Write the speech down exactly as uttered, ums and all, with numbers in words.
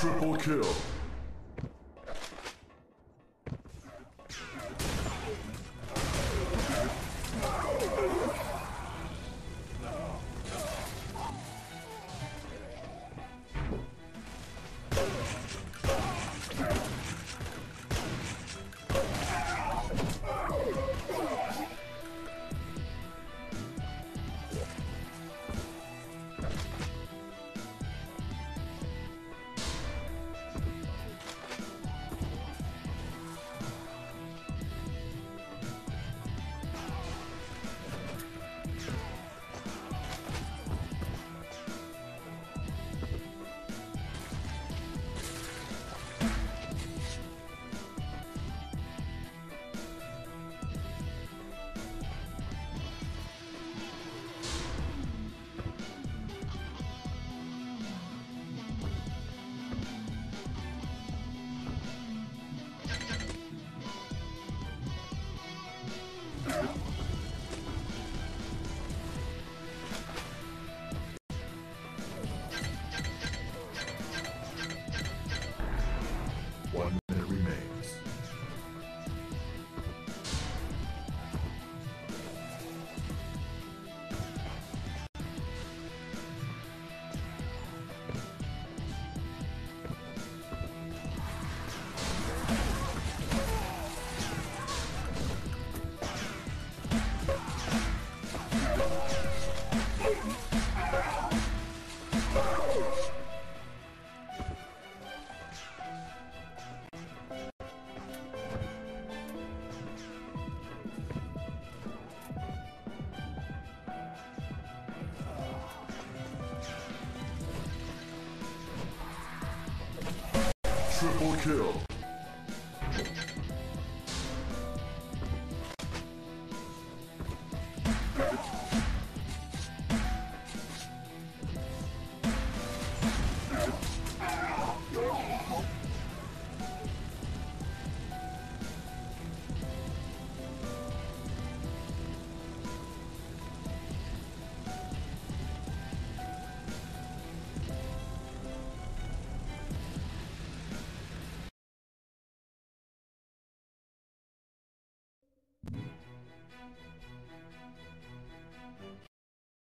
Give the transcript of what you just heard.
Triple kill. Triple kill.